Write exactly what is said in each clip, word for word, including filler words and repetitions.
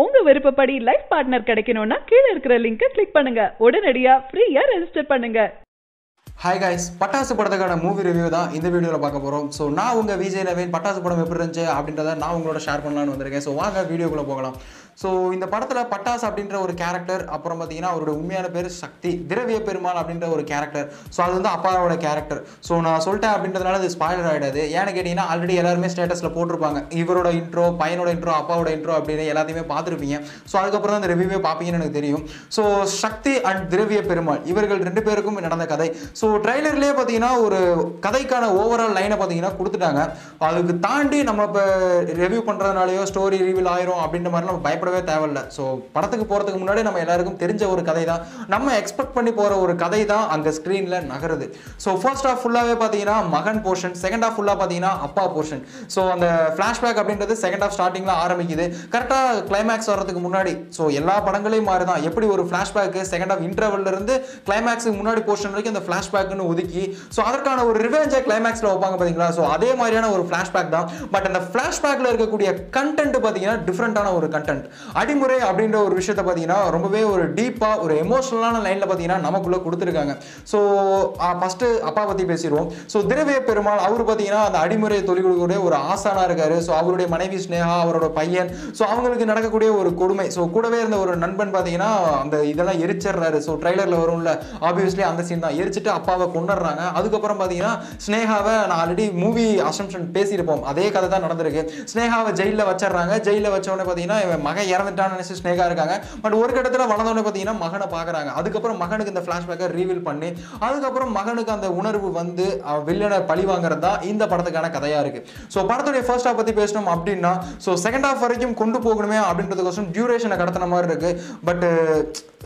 உங்க விருப்பப்படி life partner கிடைக்கணும்னா கீழே இருக்கிற லிங்கை கிளிக் பண்ணுங்க. உடனடியா ஃப்ரீயா ரெஜிஸ்டர் பண்ணுங்க. Hi guys, பட்டாசு படத்துக்கான மூவி ரிவ்யூ தான் இந்த வீடியோவில் பார்க்க போகிறோம். ஸோ நான் உங்கள் விஜய் நவீன் பட்டாசு படம் எப்படி இருந்துச்சு அப்படின்றத நான் உங்களோட ஷேர் பண்ணலான்னு வந்திருக்கேன். ஸோ வாங்க வீடியோக்குள்ளே போகலாம். ஸோ இந்த படத்தில் பட்டாஸ் அப்படின்ற ஒரு கேரக்டர், அப்புறம் பார்த்தீங்கன்னா அவரோட உண்மையான பேர் சக்தி திரவிய பெருமாள் அப்படின்ற ஒரு கேரக்டர். ஸோ அது வந்து அப்பாவோட கேரக்டர். ஸோ நான் சொல்லிட்டேன் அப்படின்றதுனால அது ஸ்பாயிலர் ஆகிடாது. ஏன்னு கேட்டிங்கன்னா ஆல்ரெடி எல்லாருமே ஸ்டேட்டஸில் போட்டிருப்பாங்க, இவரோட இன்ட்ரோ, பையனோட இன்ட்ரோ, அப்பாவோட இன்ட்ரோ அப்படின்னு எல்லாத்தையுமே பார்த்துருப்பீங்க. ஸோ அதுக்கப்புறம் தான் அந்த ரிவ்யூவே பார்ப்பீங்கன்னு எனக்கு தெரியும். ஸோ சக்தி அண்ட் திரவிய பெருமாள் இவர்கள் ரெண்டு பேருக்கும் நடந்த கதை. ஸோ ட்ரைலர்லேயே பார்த்தீங்கன்னா ஒரு கதைக்கான ஓவரால் லைனை பார்த்தீங்கன்னா கொடுத்துட்டாங்க. அதுக்கு தாண்டி நம்ம இப்போ ரிவ்யூ பண்ணுறதுனாலையோ ஸ்டோரி ரிவீல் ஆயிரும் அப்படின்ற மாதிரி நம்ம பயப்பட தேவையில்லை. ஸோ படத்துக்கு போகிறதுக்கு முன்னாடி நம்ம எல்லாருக்கும் தெரிஞ்ச ஒரு கதை தான், நம்ம எக்ஸ்பெக்ட் பண்ணி போகிற ஒரு கதை தான் அங்கே ஸ்க்ரீனில் நகருது. ஸோ ஃபர்ஸ்ட் ஆஃப் ஃபுல்லாகவே பார்த்தீங்கன்னா மகன் போர்ஷன், செகண்ட் ஆஃப் ஃபுல்லாக பார்த்தீங்கன்னா அப்பா போர்ஷன். ஸோ அந்த ஃப்ளாஷ்பேக் அப்படின்றது செகண்ட் ஆஃப் ஸ்டார்டிங்கில் ஆரம்பிக்குது, கரெக்டாக கிளைமேக்ஸ் வர்றதுக்கு முன்னாடி. ஸோ எல்லா படங்களையும் மாதிரி தான், எப்படி ஒரு ஃப்ளாஷ்பேக்கு செகண்ட் ஆஃப் இன்டர்வல்லிருந்து கிளைமேக்ஸுக்கு முன்னாடி போர்ஷன் வரைக்கும் அந்த ஃப்ளாஷ்பேக்குன்னு ஒதுக்கி ஸோ அதற்கான ஒரு ரிவெஞ்சை கிளைமேக்ஸில் வைப்பாங்க பார்த்தீங்களா. ஸோ அதே மாதிரியான ஒரு ஃப்ளாஷ்பேக் தான். பட் அந்த ஃப்ளாஷ்பேக்கில் இருக்கக்கூடிய கண்டென்ட் பார்த்தீங்கன்னா டிஃப்ரெண்டான ஒரு கண்டென்ட். அடிமுறை அப்படின்ற ஒரு விஷயத்தை பார்த்தீங்கன்னா ரொம்பவே ஒரு டீப்பாக ஒரு எமோஷனலான லைனில் பார்த்தீங்கன்னா நமக்குள்ளே கொடுத்துருக்காங்க. ஸோ ஃபஸ்ட்டு அப்பா பற்றி பேசிடுவோம். ஸோ திரவிய பெருமாள் அவர் பார்த்தீங்கன்னா அந்த அடிமுறையை தொழில் கொடுக்கக்கூடிய ஒரு ஆசானாக இருக்காரு. ஸோ அவருடைய மனைவி ஸ்னேகா, அவரோட பையன், ஸோ அவங்களுக்கு நடக்கக்கூடிய ஒரு கொடுமை. ஸோ கூடவே இருந்த ஒரு நண்பன் பார்த்தீங்கன்னா அந்த இதெல்லாம் எரிச்சிடுறாரு. ஸோ ட்ரைலரில் வரும்ல ஆப்வியஸ்லி அந்த சீன் தான், எரிச்சிட்டு அப்பாவை கொண்டுடுறாங்க. அதுக்கப்புறம் பார்த்தீங்கன்னா ஸ்னேகாவை நான் ஆல்ரெடி மூவி அசம்ஷன் பேசியிருப்போம், அதே கதை தான் நடந்திருக்கு. ஸ்னேகாவை ஜெயிலில் வச்சிடுறாங்க. ஜெயிலில் வச்சோடனே பார்த்தீங்கன்னா மகன் இறந்துட்டான்னு நினைச்சு ஸ்னேகா இருக்காங்க. பட் ஒரு கட்டத்தில் வளர்ந்தோன்னு பார்த்தீங்கன்னா மகனை பார்க்குறாங்க. அதுக்கப்புறம் மகனுக்கு இந்த ஃப்ளாஷ்பேக்கை ரீவீல் பண்ணி அதுக்கப்புறம் மகனுக்கு அந்த உணர்வு வந்து வில்லனை பழி வாங்குறது தான் இந்த படத்துக்கான கதையாக இருக்குது. ஸோ படத்துடைய ஃபர்ஸ்ட் ஹாஃப் பற்றி பேசணும் அப்படின்னா, ஸோ செகண்ட் ஹாஃப் வரைக்கும் கொண்டு போகணுமே அப்படின்றதுக்கோசம் டியூரேஷனை கடத்தின மாதிரி இருக்குது. பட்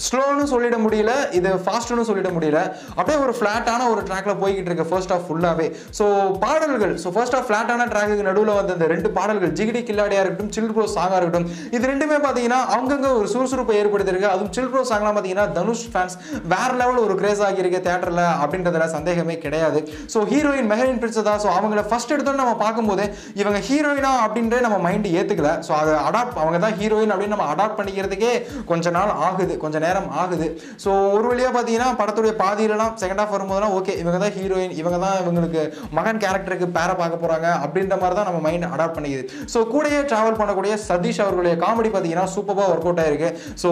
ஸ்லோன்னு சொல்லிட முடியல, இது ஃபாஸ்ட்டுன்னு சொல்லிட முடியல, அப்படியே ஒரு ஃப்ளாட்டான ஒரு ட்ராக்ல போய்கிட்டு இருக்கு ஃபர்ஸ்ட் ஆஃப் ஃபுல்லாகவே. ஸோ பாடல்கள், ஸோ ஃபர்ஸ்ட் ஆஃப் ஃப்ளாட்டான ட்ராக்குக்கு நடுவில் வந்து அந்த ரெண்டு பாடல்கள் ஜிகிடி கில்லாடியாக இருக்கட்டும், சில்ட்ரோ சாங்காக இருக்கட்டும், இது ரெண்டுமே பார்த்தீங்கன்னா அங்கங்கே ஒரு சுறுசுறுப்பை ஏற்படுத்தியிருக்கு. அதுவும் சில்ட்ரோ சாங்லாம் பார்த்தீங்கன்னா தனுஷ் ஃபேன்ஸ் வேற லெவல் ஒரு கிரேஸ் ஆகியிருக்கு தேட்டரில் அப்படின்றதுல சந்தேகமே கிடையாது. So heroine Mehreen Pirzada, so அவங்கள ஃபர்ஸ்ட் எடுத்தோன்னு நம்ம பார்க்கும்போது இவங்க ஹீரோயினா அப்படின்றே நம்ம மைண்டு ஏற்றுக்கல. ஸோ அதை அடாப்ட், அவங்க தான் ஹீரோயின் அப்படின்னு நம்ம அடாப்ட் பண்ணிக்கிறதுக்கே கொஞ்ச நாள் ஆகுது, கொஞ்சம் நேரம் ஆகுது. ஸோ ஒரு வழியாக பார்த்தீங்கன்னா படத்துடைய பாதியிலலாம் செகண்ட் ஆஃப் வரும்போதெல்லாம் ஓகே இவங்க தான் ஹீரோயின், இவங்க தான் இவங்களுக்கு மகன் கேரக்டருக்கு பேரை பார்க்க போகிறாங்க அப்படின்ற மாதிரி தான் நம்ம மைண்ட் அடாப்ட் பண்ணிக்குது. ஸோ கூடயே ட்ராவல் பண்ணக்கூடிய சதீஷ் அவர்களுடைய காமெடி பார்த்தீங்கன்னா சூப்பராக ஒர்க் அவுட் ஆயிருக்கு. ஸோ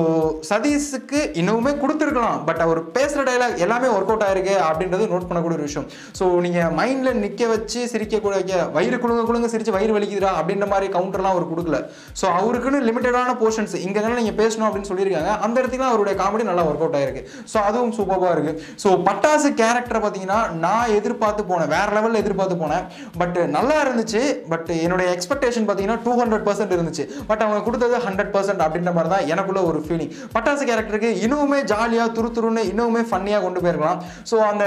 சதீஷுக்கு இன்னுமே கொடுத்துருக்கலாம், பட் அவர் பேசுகிற டைலாக் எல்லாமே ஒர்க் அவுட் ஆயிருக்கு அப்படின்றது நோட் பண்ணக்கூடிய ஒரு விஷயம். ஸோ நீங்கள் மைண்டில் நிற்க வச்சு சிரிக்கக்கூடிய வயிறு குழுங்க குழுங்க சிரித்து வயிறு வலிக்குதுடா அப்படின்ற மாதிரி கவுண்டர்லாம் அவர் கொடுக்கல. ஸோ அவருக்குன்னு லிமிட்டடான போர்ஷன்ஸ் இங்கெல்லாம் நீங்கள் பேசணும் அப்படின்னு சொல்லியிருக்காங்க. அந்த இடத்துல அவருடைய காமெடி நல்லா ஒர்க் அவுட் ஆயிருக்கு. ஸோ அதுவும் சூப்பராக இருக்கு. ஸோ பட்டாசு கேரக்டர் பார்த்தீங்கன்னா நான் எதிர்பார்த்து போனேன், வேற லெவலில் எதிர்பார்த்து போனேன். பட் நல்லா இருந்துச்சு. பட் என்னுடைய எக்ஸ்பெக்டேஷன் பார்த்தீங்கன்னா டூ ஹண்ட்ரட் பர்சன்ட் இருந்துச்சு, பட் அவங்க கொடுத்தது ஹண்ட்ரட் பர்சன்ட் அப்படின்ற மாதிரி தான் எனக்குள்ள ஒரு ஃபீலிங். பட்டாசு கேரக்டருக்கு இன்னுமே ஜாலியாக துரு துருன்னு இன்னுமே ஃபன்னியாக கொண்டு போயிருக்கலாம். ஸோ அந்த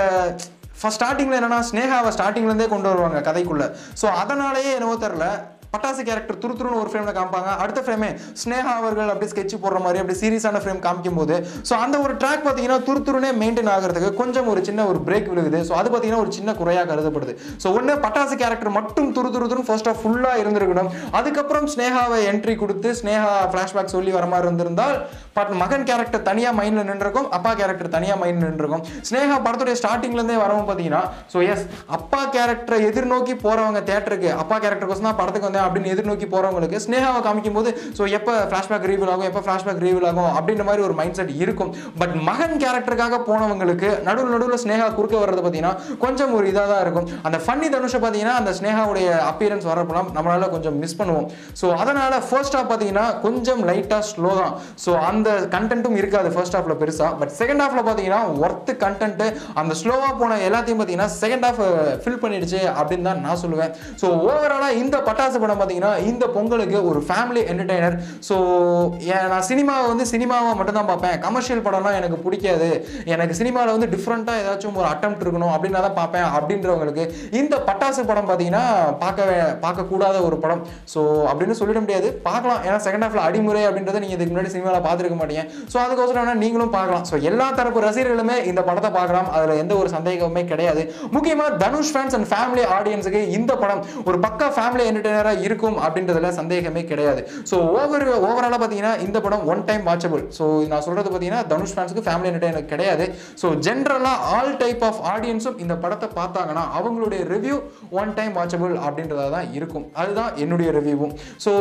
ஃபர்ஸ்ட் ஸ்டார்டிங்கில் என்னன்னா ஸ்னேகாவை ஸ்டார்டிங்லேருந்தே கொண்டு வருவாங்க கதைக்குள்ள. ஸோ அதனாலேயே என்னவோ தெரில பட்டாசு கேரக்டர் துருத்துருன்னு ஒரு ஃப்ரேமில் காமிப்பாங்க, அடுத்த ஃப்ரேமே ஸ்னேகா அவர்கள் அப்படி ஸ்கெட்ச் போடுற மாதிரி அப்படி சீரியஸான ஃப்ரேம் காமிக்கும் போது ஸோ அந்த ஒரு ட்ராக் பார்த்தீங்கன்னா துருத்துருனே மெயின்டைன் ஆகிறதுக்கு கொஞ்சம் ஒரு சின்ன ஒரு பிரேக் விழுகுது. ஸோ அது பார்த்தீங்கன்னா ஒரு சின்ன குறையாக கருதப்படுது. ஸோ ஒன்று பட்டாசு கேரக்டர் மட்டும் துரு துருத்துன்னு ஃபர்ஸ்ட் ஆஃப் ஃபுல்லாக இருந்திருக்கணும். அதுக்கப்புறம் ஸ்னேகாவை என்ட்ரி கொடுத்து ஸ்னேகா ஃப்ளாஷ்பேக் சொல்லி வர மாதிரி இருந்திருந்தால் பட் மகன் கேரக்டர் தனியாக மைண்டில் நின்றுருக்கும், அப்பா கேரக்டர் தனியாக மைண்டில் நின்றுருக்கும். ஸ்னேகா படத்துடைய ஸ்டார்டிங்லேருந்தே வரவும் பார்த்தீங்கன்னா ஸோ எஸ் அப்பா கேரக்டரை எதிர்நோக்கி போகிறவங்க தேட்டருக்கு அப்பா கேரக்டர் கோசம் தான் படத்துக்கு வந்து அப்படின்னு எதிர்நோக்கி போறவங்களுக்கு ஸ்னேகாவை காமிக்கும் போது ஸோ எப்போ ஃப்ளாஷ்பேக் ரீவீல் ஆகும், எப்போ ஃப்ளாஷ்பேக் ரீவீல் ஆகும் அப்படின்ற மாதிரி ஒரு மைண்ட் செட் இருக்கும். பட் மகன் கேரக்டருக்காக போனவங்களுக்கு நடுவில் நடுவில் ஸ்னேகா குறுக்க வர்றது பார்த்தீங்கன்னா கொஞ்சம் ஒரு இதாக தான் இருக்கும். அந்த ஃபன்னி தனுஷை பார்த்தீங்கன்னா அந்த ஸ்னேகாவுடைய அப்பியரன்ஸ் வரப்பெல்லாம் நம்மளால கொஞ்சம் மிஸ் பண்ணுவோம். ஸோ அதனால ஃபர்ஸ்ட் ஆஃப் பார்த்தீங்கன்னா கொஞ்சம் லைட்டாக ஸ்லோ தான். ஸோ அந்த கண்டென்ட்டும் இருக்காது ஃபர்ஸ்ட் ஆஃப்ல பெருசா. பட் செகண்ட் ஆஃப்ல பார்த்தீங்கன்னா ஒர்த்து கண்டென்ட் அந்த ஸ்லோவாக போன எல்லாத்தையும் பார்த்தீங்கன்னா செகண்ட் ஆஃப் ஃபில் பண்ணிடுச்சு அப்படின்னு தான் நான் சொல்லுவேன். ஸோ ஓவராலாக இந்த பட்டாசு படம் பார்த்தீங்கன்னா இந்த பொங்கலுக்கு ஒரு ஃபேமிலி என்டர்டெய்னர். ஸோ நான் சினிமாவை வந்து சினிமாவை மட்டும் தான் பார்ப்பேன், கமர்ஷியல் படம்லாம் எனக்கு பிடிக்காது, எனக்கு சினிமாவில் வந்து டிஃப்ரெண்ட்டாக ஏதாச்சும் ஒரு அட்டெம்ப்ட் இருக்கணும் அப்படின்னா தான் பார்ப்பேன் அப்படின்றவங்களுக்கு இந்த பட்டாசு படம் பார்த்தீங்கன்னா பார்க்கவே பார்க்கக்கூடாத ஒரு படம். ஸோ அப்படின்னு சொல்லிட முடியாது, பார்க்கலாம். ஏன்னா செகண்ட் ஹாஃபில் அடிமுறை அப்படின்றத நீங்கள் இதுக்கு முன்னாடி சினிமாவில் பார்த்துருக்க மாட்டீங்க. ஸோ அதுக்கோசரம் ஆனால் நீங்களும் பார்க்கலாம். ஸோ எல்லா தரப்பு ரசிகர்களுமே இந்த படத்தை பார்க்கலாம், அதில் எந்த ஒரு சந்தேகமுமே கிடையாது. முக்கியமாக தனுஷ் ஃபேன்ஸ் அண்ட் ஃபேமிலி ஆடியன்ஸுக்கு இந்த படம் ஒரு பக்கா ஃபேமிலி என்டர்டெய்னராக இருக்கும் அப்படின்றதுல சந்தேகமே கிடையாது. ஸோ ஓவர் ஓவராலாக பார்த்தீங்கன்னா இந்த படம் ஒன் டைம் வாட்சபிள். ஸோ நான் சொல்கிறது பார்த்தீங்கன்னா தனுஷ் ஃபேன்ஸுக்கு ஃபேமிலி என்டர்டைனர் கிடையாது. ஸோ ஜென்ரலாக ஆல் டைப் ஆஃப் ஆடியன்ஸும் இந்த படத்தை பார்த்தாங்கன்னா அவங்களுடைய ரிவ்யூ ஒன் டைம் வாட்சபிள் அப்படின்றதா தான் இருக்கும். அதுதான் என்னுடைய ரிவ்யூவும். ஸோ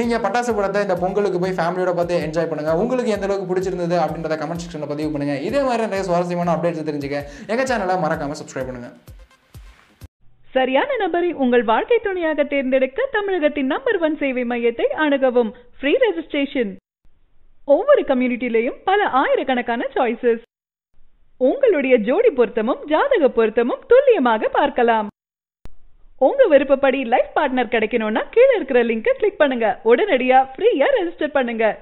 நீங்கள் பட்டாசு படத்தை இந்த பொங்கலுக்கு போய் ஃபேமிலியோட பார்த்து என்ஜாய் பண்ணுங்கள். உங்களுக்கு எந்த அளவுக்கு பிடிச்சிருந்தது அப்படின்றத கமெண்ட் செக்ஷனில் பதிவு பண்ணுங்கள். இதே மாதிரி நிறைய சுவாரஸ்யமான அப்டேட்ஸ் தெரிஞ்சுக்க எங்கள் சேனலை மறக்காமல் சப்ஸ்கிரைப் பண்ணுங்கள். சரியான நபரை உங்கள் வாழ்க்கை துணையாக தேர்ந்தெடுக்க தமிழகத்தின் நம்பர் ஒன் சேவை மையத்தை அணுகவும். Free registration. ஒவ்வொரு கம்யூனிட்டிலையும் பல ஆயிரக்கணக்கான சாய்ஸஸ். உங்களுடைய ஜோடி பொருத்தமும் ஜாதக பொருத்தமும் துல்லியமாக பார்க்கலாம். உங்க விருப்பப்படி லைஃப் பார்ட்னர் கிடைக்கணும்னா கீழே இருக்கிற லிங்கை கிளிக் பண்ணுங்க. உடனடியா ஃப்ரீயா ரெஜிஸ்டர் பண்ணுங்க.